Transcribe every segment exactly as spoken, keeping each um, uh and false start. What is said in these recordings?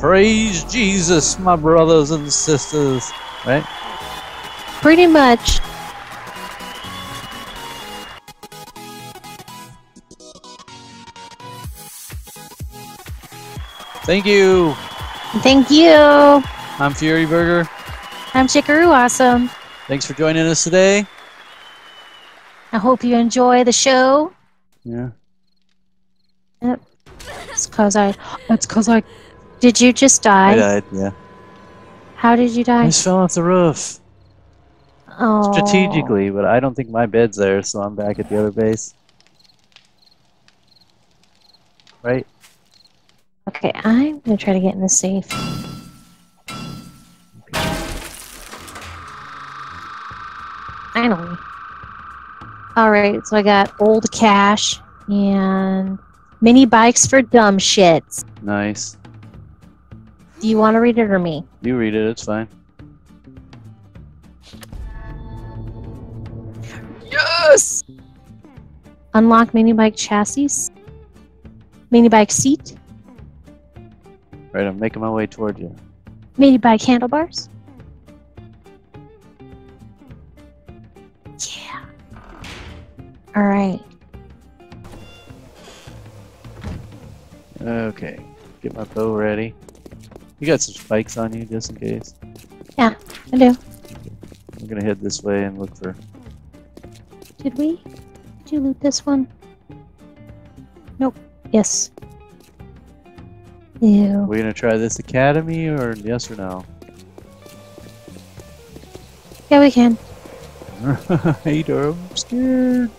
Praise Jesus, my brothers and sisters. Right? Pretty much. Thank you. Thank you. I'm Fury Burger. I'm Chicaroo Awesome. Thanks for joining us today. I hope you enjoy the show. Yeah. Yep. It's cause I. It's cause I. Did you just die? I died, yeah. How did you die? I just fell off the roof. Oh. Strategically, but I don't think my bed's there, so I'm back at the other base. Right? Okay, I'm gonna try to get in the safe. Okay. Finally. Alright, so I got old cash and mini bikes for dumb shits. Nice. Do you want to read it or me? You read it, it's fine. Yes! Unlock minibike chassis. Minibike seat. Right, I'm making my way toward you. Minibike handlebars. Yeah. Alright. Okay, get my bow ready. You got some spikes on you, just in case. Yeah, I do. I'm gonna head this way and look for... Did we? Did you loot this one? Nope. Yes. Ew. Are we gonna try this academy, or yes or no? Yeah, we can. Alright, I'm scared.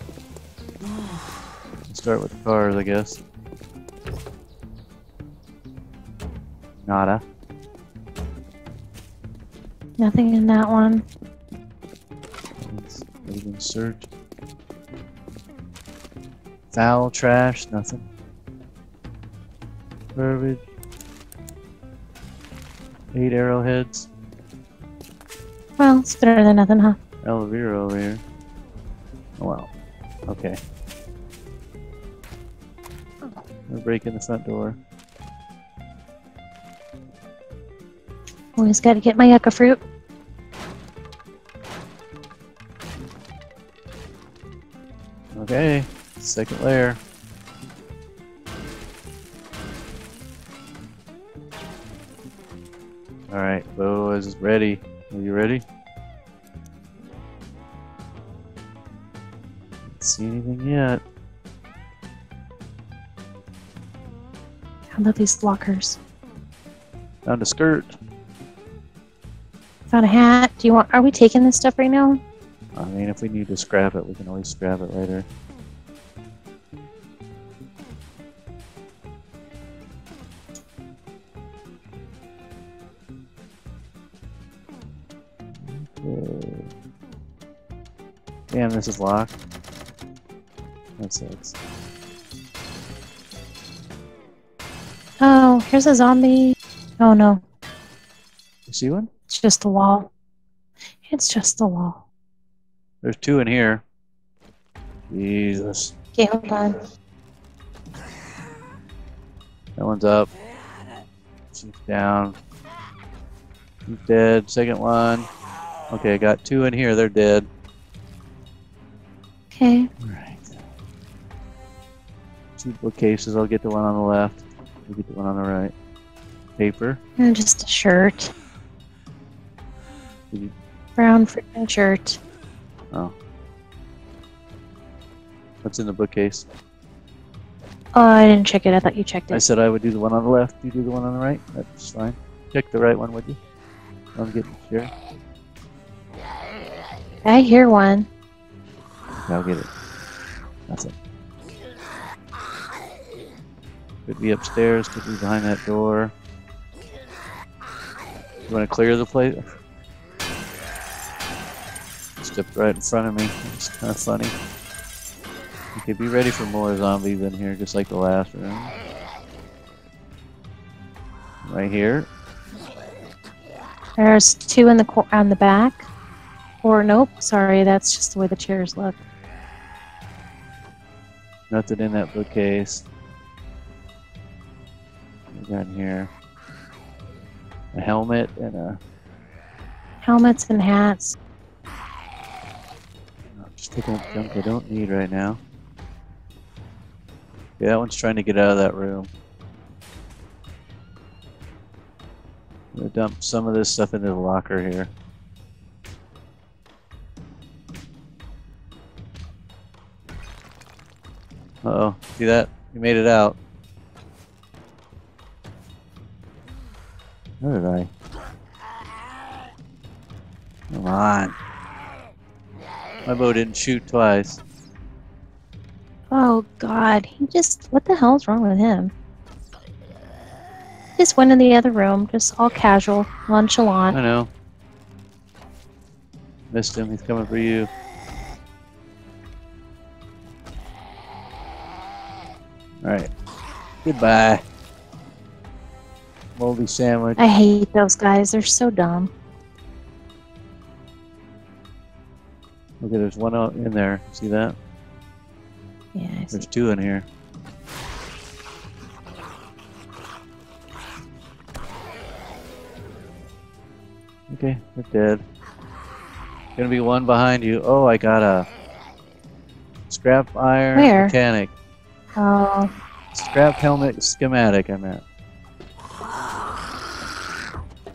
Let's start with the cars, I guess. Nada. Nothing in that one. Let's even search. Foul, trash, nothing. Garbage. Eight arrowheads. Well, it's better than nothing, huh? Elvira over here. Oh, wow. Okay. We're breaking the front door. Always gotta get my yucca fruit. Okay, second layer. Alright, bow is ready. Are you ready? Don't see anything yet. I love these lockers. Found a skirt. Found a hat. Do you want? Are we taking this stuff right now? I mean, if we need to scrap it, we can always scrap it later. Okay. Damn, this is locked. That sucks. Oh, here's a zombie. Oh no. You see one? It's just the wall. It's just the wall. There's two in here. Jesus. Okay, hold on. That one's up. She's down. She's dead. Second one. Okay, I got two in here. They're dead. Okay. Alright. Two bookcases. I'll get the one on the left. I'll get the one on the right. Paper. And just a shirt. You... Brown freaking shirt. Oh. What's in the bookcase? Oh, I didn't check it. I thought you checked it. I said I would do the one on the left. You do the one on the right. That's fine. Check the right one, would you? I'm getting sure. I hear one. I'll get it. That's it. Could be upstairs. Could be behind that door. You want to clear the place? Stepped right in front of me. It's kind of funny. Okay, be ready for more zombies in here, just like the last room. Right here. There's two in the cor on the back. Or nope, sorry, that's just the way the chairs look. Nothing in that bookcase. What we got in here? A helmet and a... Helmets and hats. I'll just take that junk I don't need right now. Yeah, that one's trying to get out of that room. I'm gonna dump some of this stuff into the locker here. Uh-oh, see that? You made it out. Where did I? Come on. My bow didn't shoot twice. Oh god, he just... What the hell's wrong with him? Just went in the other room, just all casual, nonchalant. I know. Missed him, he's coming for you. Alright. Goodbye. Moldy sandwich. I hate those guys, they're so dumb. Okay, there's one out in there. See that? Yeah, I see. There's two in here. Okay, they're dead. Gonna be one behind you. Oh, I got a scrap iron Where? mechanic. Oh. Scrap helmet schematic, I meant.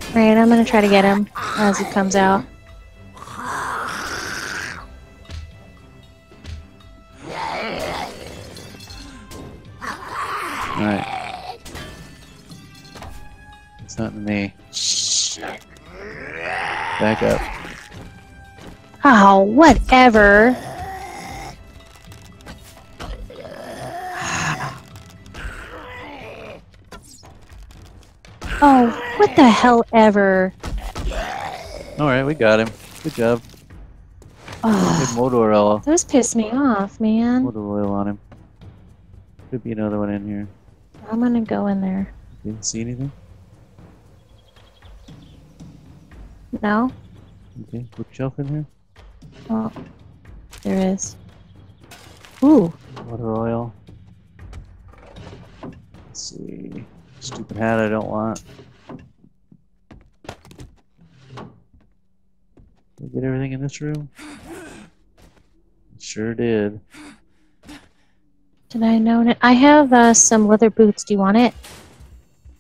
Alright, I'm gonna try to get him as he comes out. Alright. It's not me. Back up. Oh, whatever. Oh, what the hell ever. Alright, we got him. Good job. Oh, good motor oil. Those pissed me off, man. Motor oil on him. Could be another one in here. I'm gonna go in there. Didn't see anything? No. Okay, bookshelf in here? Oh, there is. Ooh. Water oil. Let's see. Stupid hat I don't want. Did I get everything in this room? Sure did. Did I know it? I have uh, some leather boots. Do you want it?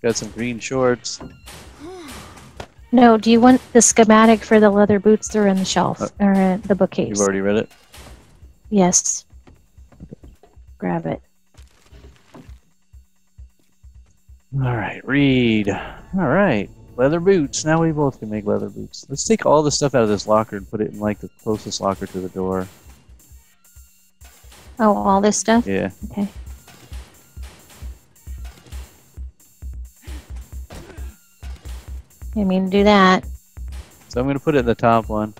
Got some green shorts. No, do you want the schematic for the leather boots? They're in the shelf, oh. or in the bookcase. You've already read it? Yes. Grab it. Alright, read. Alright, leather boots. Now we both can make leather boots. Let's take all the stuff out of this locker and put it in, like, the closest locker to the door. Oh, all this stuff? Yeah. Okay. I mean, do that. So I'm going to put it in the top one.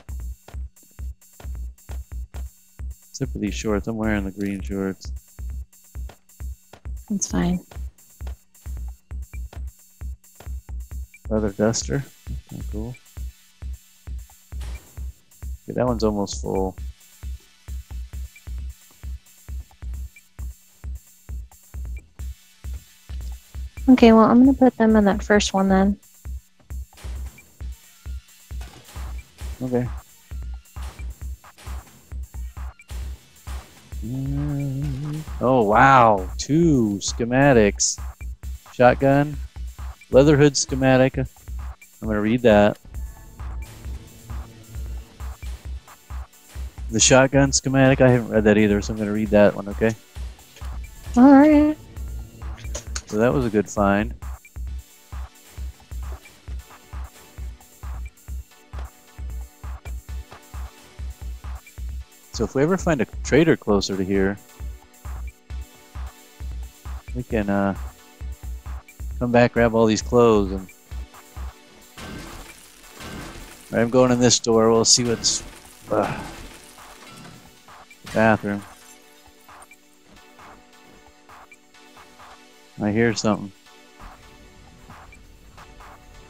Except for these shorts. I'm wearing the green shorts. That's fine. Leather duster. That's cool. Okay, that one's almost full. Okay, well, I'm going to put them in that first one then. Okay. Oh, wow. Two schematics. Shotgun. Leather hood schematic. I'm going to read that. The shotgun schematic. I haven't read that either, so I'm going to read that one, okay? Alright. So that was a good find. So if we ever find a trader closer to here, we can uh, come back, grab all these clothes, and right, I'm going in this door. We'll see what's uh, bathroom. I hear something.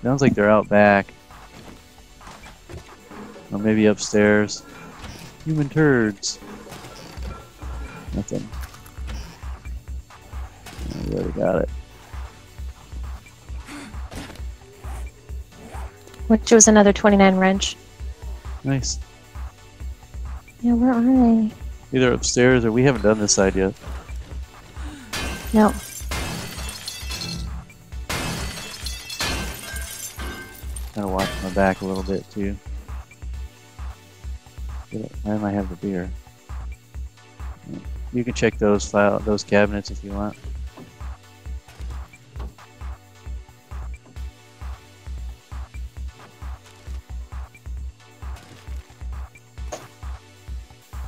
Sounds like they're out back, or maybe upstairs. Human turds. Nothing. You already got it. Which was another twenty-nine wrench. Nice. Yeah, where are they? Either upstairs or we haven't done this side yet. No. Gotta watch my back a little bit too. Why do I have the beer? You can check those file those cabinets if you want.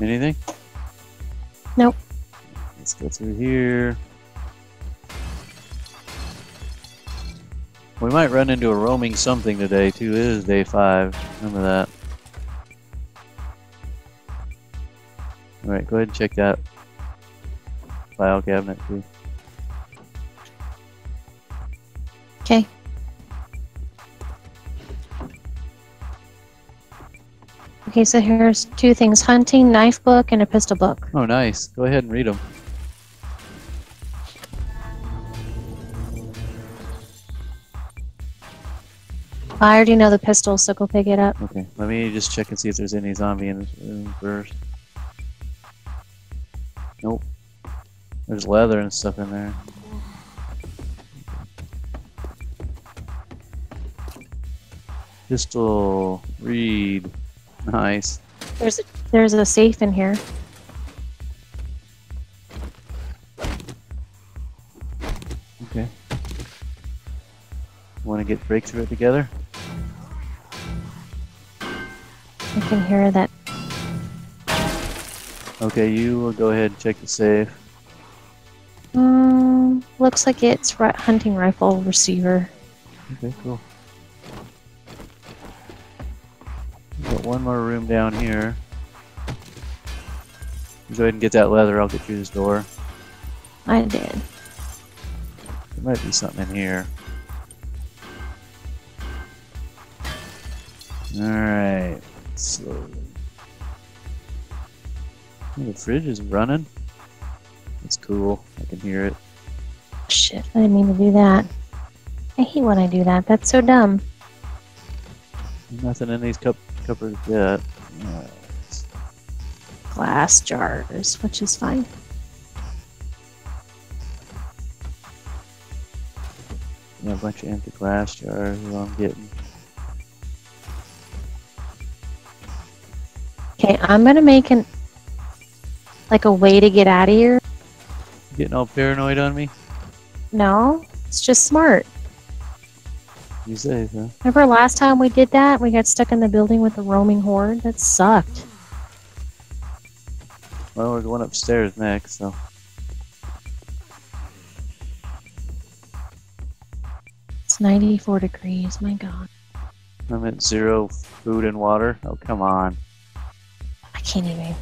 Anything? Nope. Let's go through here. We might run into a roaming something today, too. It is day five. Remember that. Alright, go ahead and check that file cabinet, too. Okay. Okay, so here's two things. Hunting, knife book, and a pistol book. Oh, nice. Go ahead and read them. I already know the pistol, so go pick it up. Okay, let me just check and see if there's any zombie in this room first. Nope. There's leather and stuff in there. Pistol, read. Nice. There's a, there's a safe in here. Okay. Want to get break through it together? I can hear that. Okay, you will go ahead and check the safe. Um, looks like it's hunting rifle receiver. Okay, cool. Got one more room down here. Go ahead and get that leather. I'll get through this door. I did. There might be something in here. Alright. So the fridge is running. That's cool. I can hear it. Shit, I didn't mean to do that. I hate when I do that. That's so dumb. Nothing in these cup cupboards yet. Right. Glass jars, which is fine. Yeah, a bunch of empty glass jars is all I'm getting. Okay, I'm gonna make an like a way to get out of here. You getting all paranoid on me? No, it's just smart. You say, huh? Remember last time we did that? We got stuck in the building with the roaming horde? That sucked. Well, we're going upstairs next, so. It's ninety-four degrees, my god. I'm at zero food and water. Oh, come on. I can't even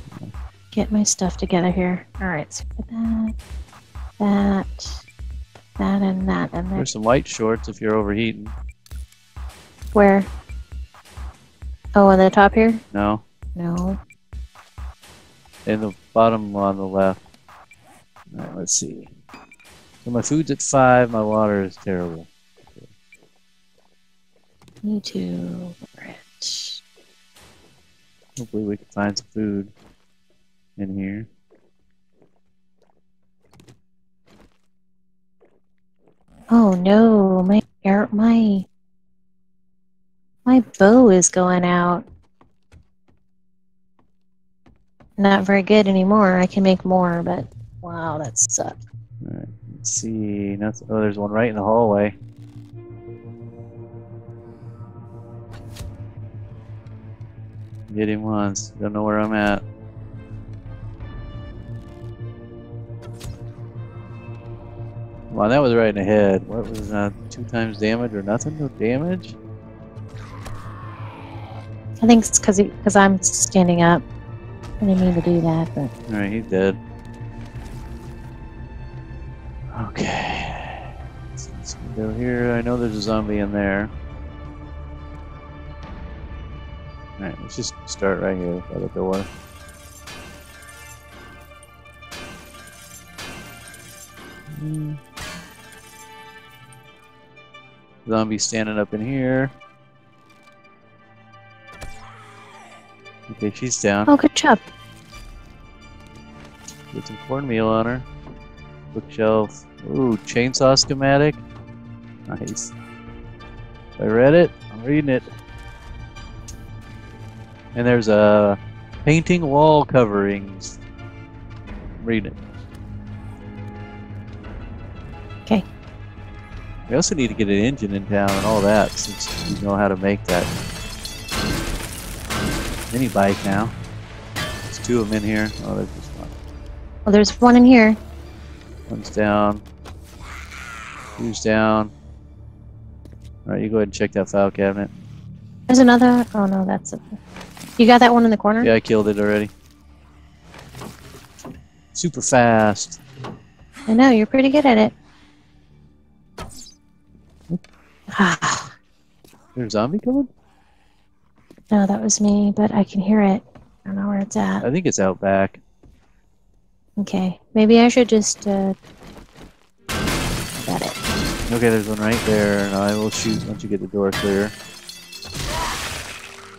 get my stuff together here. Alright, so that, that, that, and that, and that. There's some light shorts if you're overheating. Where? Oh, on the top here? No. No. In the bottom on the left. Alright, let's see. So my food's at five, my water is terrible. Okay. Me too. Rich. Hopefully we can find some food in here. Oh no, my air, my... My bow is going out. Not very good anymore. I can make more, but wow, that sucked. Alright, let's see. That's, oh, there's one right in the hallway. Get him once. Don't know where I'm at. Wow, that was right in the head. What was that? Two times damage or nothing? No damage? I think it's because because I'm standing up. I didn't mean to do that, but... Alright, he's dead. Okay. Let's, let's go here. I know there's a zombie in there. Alright, let's just start right here by the door. Mm. Zombie standing up in here. Okay, she's down. Oh, good job. Get some cornmeal on her. Bookshelf. Ooh, chainsaw schematic. Nice. I read it. I'm reading it. And there's a painting wall coverings. I'm reading it. Okay. We also need to get an engine in town and all that, since we know how to make that mini bike now. There's two of them in here. Oh, there's just one. Well, there's one in here. One's down. Two's down. All right, you go ahead and check that file cabinet. There's another. Oh no, that's it. You got that one in the corner? Yeah, I killed it already. Super fast. I know, you're pretty good at it. Ah. There's a zombie coming? No, that was me, but I can hear it. I don't know where it's at. I think it's out back. Okay, maybe I should just. Uh... Got it. Okay, there's one right there, and I will shoot once you get the door clear.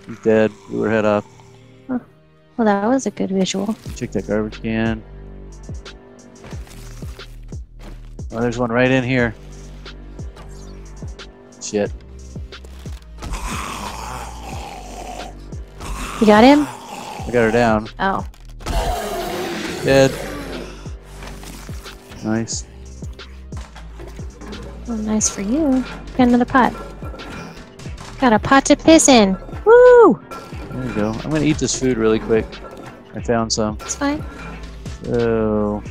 He's dead. Blew her head off. Huh. Well, that was a good visual. Check that garbage can. Oh, there's one right in here. Shit. You got him? I got her down. Oh. Dead. Nice. Well, nice for you. Got another pot. Got a pot to piss in. Woo! There you go. I'm gonna eat this food really quick. I found some. It's fine. So,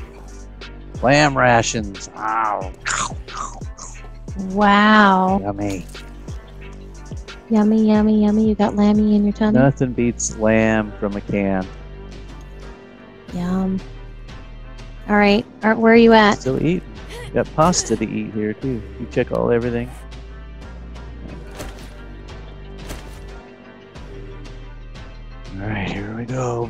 lamb rations. Ow. Wow. Yummy. Yummy, yummy, yummy. You got lammy in your tummy? Nothing beats lamb from a can. Yum. All right. Art, where are you at? Still eating. Got pasta to eat here too. You check all everything. All right, here we go.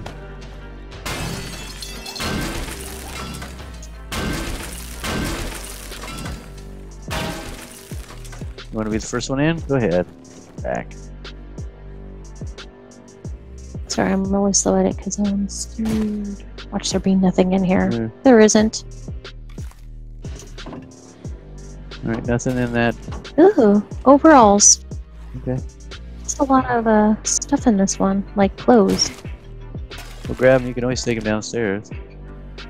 You want to be the first one in? Go ahead. Back. Sorry, I'm really slow at it because I'm scared. Watch there be nothing in here. Mm-hmm. There isn't. All right, nothing in that. Ooh, overalls. Okay. There's a lot of uh, stuff in this one, like clothes. Well, grab them. You can always take them downstairs.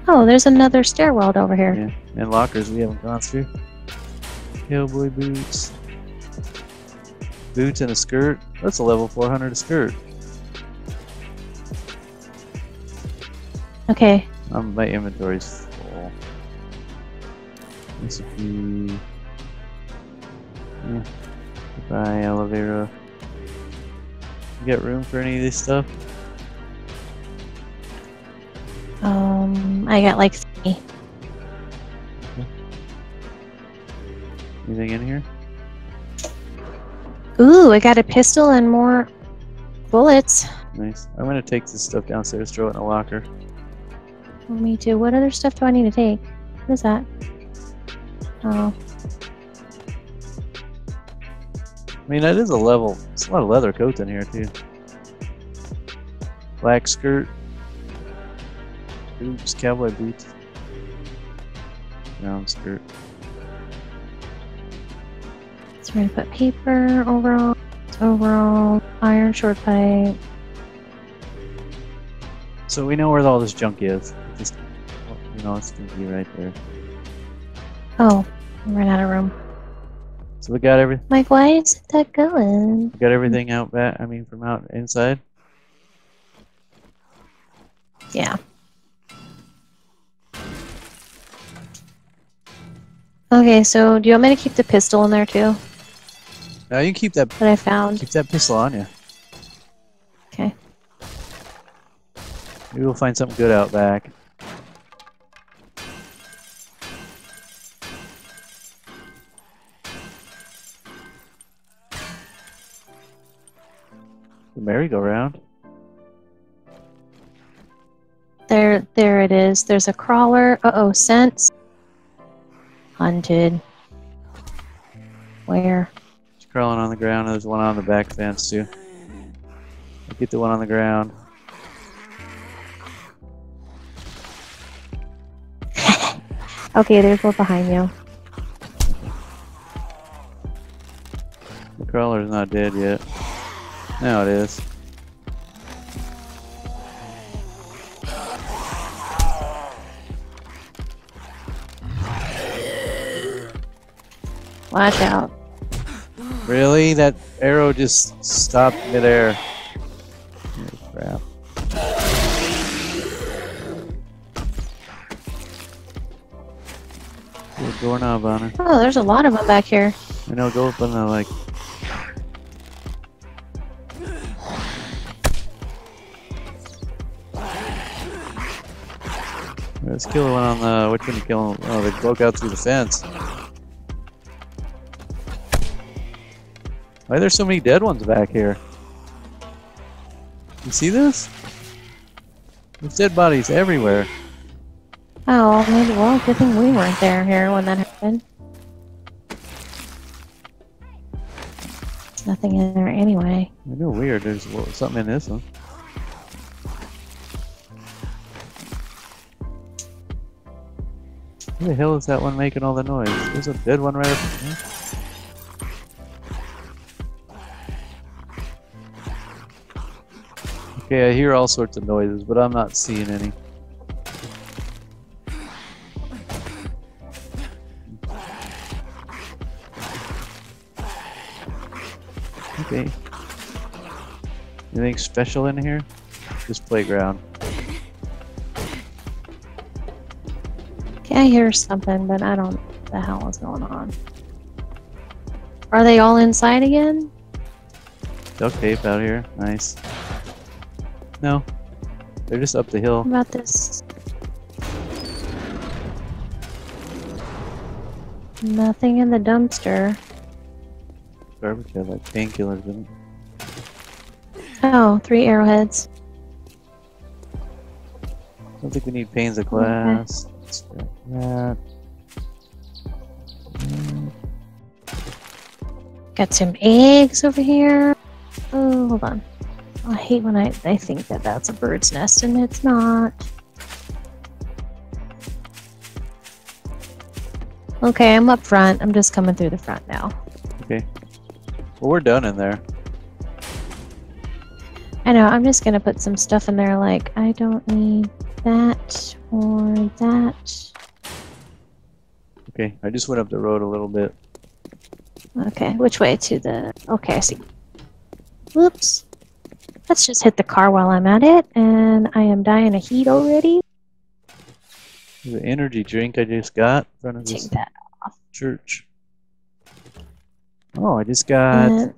Oh, there's another stairwell over here. Yeah, and lockers we haven't gone through. Cowboy boots. Boots and a skirt. That's a level four hundred a skirt. Okay. Um, my inventory's full. This would be. Yeah. Goodbye, elevator. You got room for any of this stuff? Um, I got like three. Okay. Anything in here? Ooh, I got a pistol and more bullets. Nice. I'm gonna take this stuff downstairs, throw it in a locker. Oh, me too. What other stuff do I need to take? What is that? Oh. I mean, that is a level. There's a lot of leather coats in here too. Black skirt. Oops, cowboy boots. Brown skirt. So we're gonna put paper, overall, overall, iron, short pipe. So we know where all this junk is. Just, you know, it's gonna be right there. Oh, I ran out of room. So we got everything. Like, why is that going? We got everything out back. I mean, from out inside. Yeah. Okay, so do you want me to keep the pistol in there too? No, you can keep that. That I found. Keep that pistol on you. Okay. Maybe we'll find something good out back. The merry-go-round. There, there it is. There's a crawler. Uh oh, scents. Hunted. Where? crawling on the ground, and there's one on the back fence too. I'll get the one on the ground. Okay, there's one behind you. The crawler's not dead yet. Now it is. Watch out. Really? That arrow just stopped midair. Oh, crap. Doorknob on her. Oh, there's a lot of them back here. I know, go up on the, like... Let's kill one on the... Which one you kill? Oh, they broke out through the fence. Why are there so many dead ones back here? You see this? There's dead bodies everywhere. Oh, maybe, well, good thing we weren't there here when that happened. There's nothing in there anyway. I know, weird. There's something in this one. Who the hell is that one making all the noise? There's a dead one right up here. Okay, I hear all sorts of noises, but I'm not seeing any. Okay. Anything special in here? Just playground. Okay, I hear something, but I don't know what the hell is going on. Are they all inside again? Duct tape out here. Nice. No. They're just up the hill. What about this? Nothing in the dumpster. Garbage had like painkillers in it. Oh, three arrowheads. I don't think we need panes of glass. Okay. Let's grab that. Got some eggs over here. Oh, hold on. I hate when I, I think that that's a bird's nest and it's not. Okay, I'm up front. I'm just coming through the front now. Okay. Well, we're done in there. I know, I'm just gonna put some stuff in there like, I don't need that or that. Okay, I just went up the road a little bit. Okay, which way to the... Okay, I see. Whoops. Let's just hit the car while I'm at it, and I am dying of heat already. The energy drink I just got in front of this church. Oh, I just got and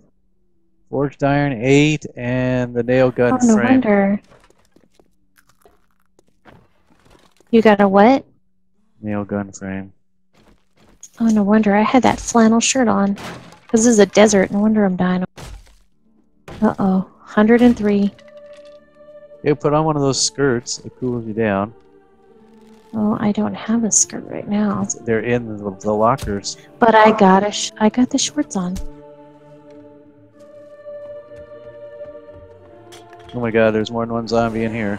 forged iron eight and the nail gun oh, no frame. Wonder. You got a what? Nail gun frame. Oh, no wonder. I had that flannel shirt on. Because this is a desert. No wonder I'm dying. Uh-oh. one hundred and three. You put on one of those skirts. It cools you down. Oh, I don't have a skirt right now. They're in the, the lockers. But I got a sh I got the shorts on. Oh my god, there's more than one zombie in here.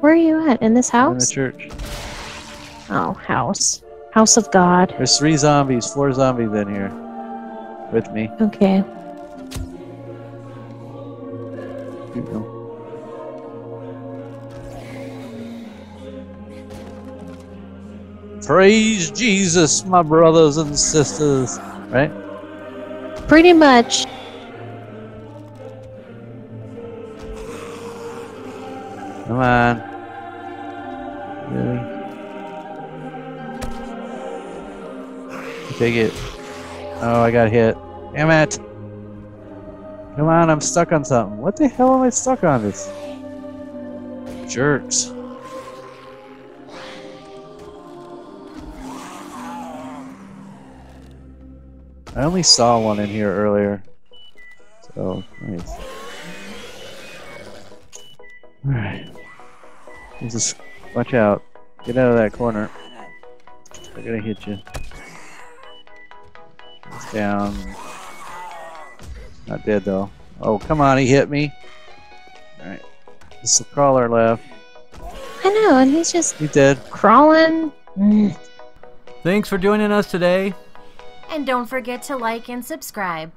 Where are you at? In this house? In the church. Oh, house. House of God. There's three zombies, four zombies in here. With me. Okay. Here we go. Praise Jesus, my brothers and sisters. Right? Pretty much. Come on. Really? Take it. Oh, I got hit. Damn it. Come on, I'm stuck on something. What the hell am I stuck on? This? Jerks. I only saw one in here earlier. So, nice. Alright. Just watch out. Get out of that corner. They're gonna hit you. It's down. Not dead though. Oh, come on, he hit me. Alright. It's the crawler left. I know, and he's just he's dead. Crawling. Thanks for joining us today. And don't forget to like and subscribe.